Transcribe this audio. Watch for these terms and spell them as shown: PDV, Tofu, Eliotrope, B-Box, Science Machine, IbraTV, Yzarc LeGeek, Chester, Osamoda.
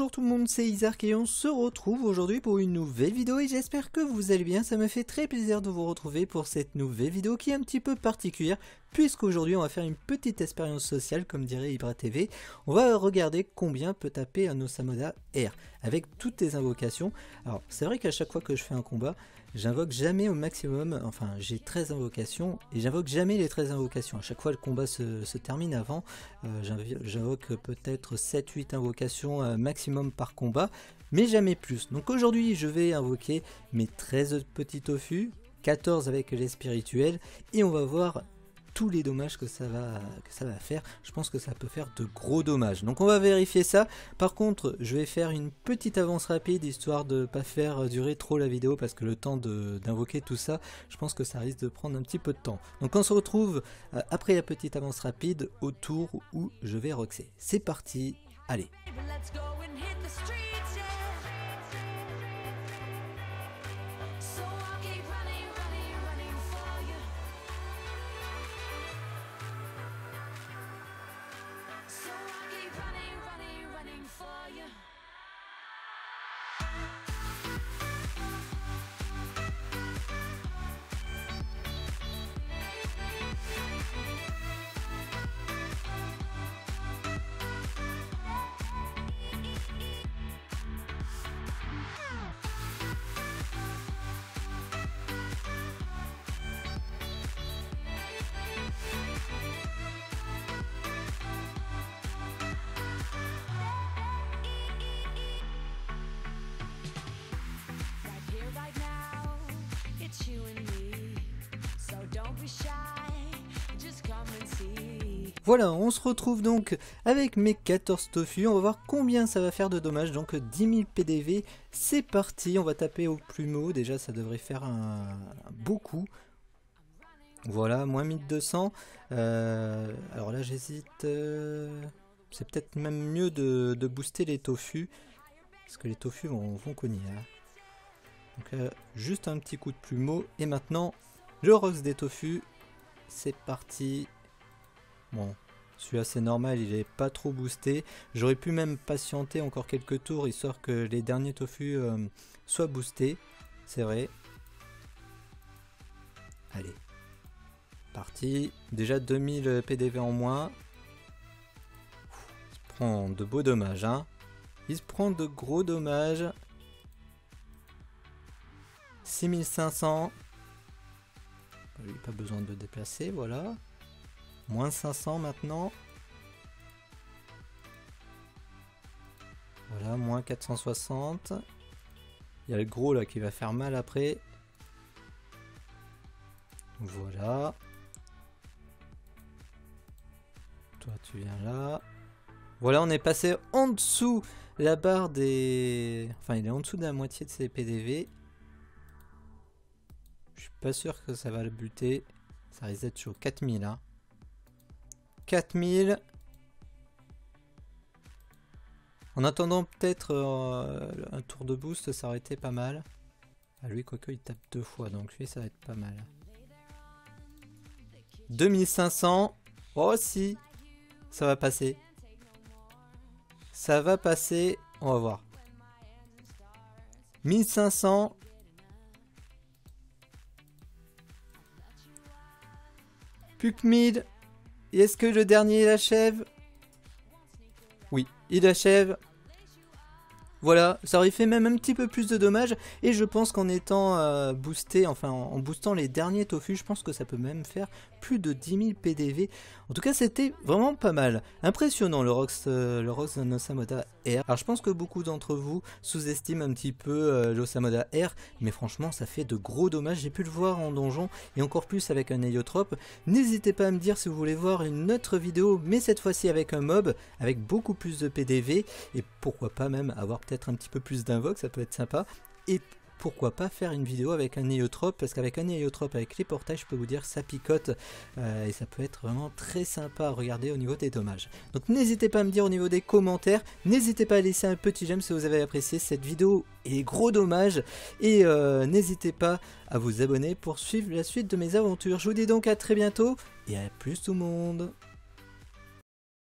Bonjour tout le monde, c'est Yzarc et on se retrouve aujourd'hui pour une nouvelle vidéo et j'espère que vous allez bien, ça me fait très plaisir de vous retrouver pour cette nouvelle vidéo qui est un petit peu particulière puisqu'aujourd'hui on va faire une petite expérience sociale comme dirait IbraTV. On va regarder combien peut taper un Osamoda R avec toutes les invocations. Alors c'est vrai qu'à chaque fois que je fais un combat, j'invoque jamais au maximum, enfin j'ai 13 invocations et j'invoque jamais les 13 invocations. À chaque fois le combat se termine avant, j'invoque peut-être 7-8 invocations maximum par combat, mais jamais plus. Donc aujourd'hui je vais invoquer mes 13 petits tofu, 14 avec les spirituels et on va voir tous les dommages que ça va faire. Je pense que ça peut faire de gros dommages, donc on va vérifier ça. Par contre je vais faire une petite avance rapide histoire de pas faire durer trop la vidéo parce que le temps d'invoquer tout ça, je pense que ça risque de prendre un petit peu de temps. Donc on se retrouve après la petite avance rapide au tour où je vais roxer. C'est parti, allez. Voilà, on se retrouve donc avec mes 14 tofu, on va voir combien ça va faire de dommages, donc 10 000 PDV, c'est parti, on va taper au plumeau, déjà ça devrait faire un beau coup. Voilà, moins 1200, alors là j'hésite, c'est peut-être même mieux de booster les tofu, parce que les tofu vont cogner. Hein. Donc juste un petit coup de plumeau, et maintenant le rox des tofu, c'est parti. Bon, celui-là c'est normal, il est pas trop boosté. J'aurais pu même patienter encore quelques tours histoire que les derniers tofu soient boostés. C'est vrai. Allez. Parti. Déjà 2000 PDV en moins. Il se prend de beaux dommages, hein. Il se prend de gros dommages. 6500. Lui, pas besoin de le déplacer, voilà. Moins 500 maintenant. Voilà, moins 460. Il y a le gros là qui va faire mal après. Voilà. Toi tu viens là. Voilà, on est passé en dessous la barre des... Enfin, il est en dessous de la moitié de ses PDV. Je suis pas sûr que ça va le buter. Ça risque d'être chaud. 4000 hein. 4000. En attendant peut-être un tour de boost, ça aurait été pas mal. Ah, lui quoique il tape deux fois, donc lui ça va être pas mal. 2500. Oh si, ça va passer. Ça va passer, on va voir. 1500. Plus que 1000. Et est-ce que le dernier il achève? Oui, il achève. Voilà, ça aurait fait même un petit peu plus de dommages. Et je pense qu'en étant boosté, enfin en boostant les derniers tofu, je pense que ça peut même faire plus de 10 000 PDV. En tout cas, c'était vraiment pas mal. Impressionnant le Rox Osamoda R. Alors je pense que beaucoup d'entre vous sous-estiment un petit peu l'Osamoda R. Mais franchement, ça fait de gros dommages. J'ai pu le voir en donjon et encore plus avec un Eliotrope. N'hésitez pas à me dire si vous voulez voir une autre vidéo, mais cette fois-ci avec un mob, avec beaucoup plus de PDV. Et pourquoi pas même avoir peut-être un petit peu plus d'invoque, ça peut être sympa. Et pourquoi pas faire une vidéo avec un Eliotrope, parce qu'avec un Eliotrope, avec les portages, je peux vous dire ça picote et ça peut être vraiment très sympa à regarder au niveau des dommages. Donc n'hésitez pas à me dire au niveau des commentaires, n'hésitez pas à laisser un petit j'aime si vous avez apprécié cette vidéo et les gros dommages, et n'hésitez pas à vous abonner pour suivre la suite de mes aventures. Je vous dis donc à très bientôt et à plus tout le monde.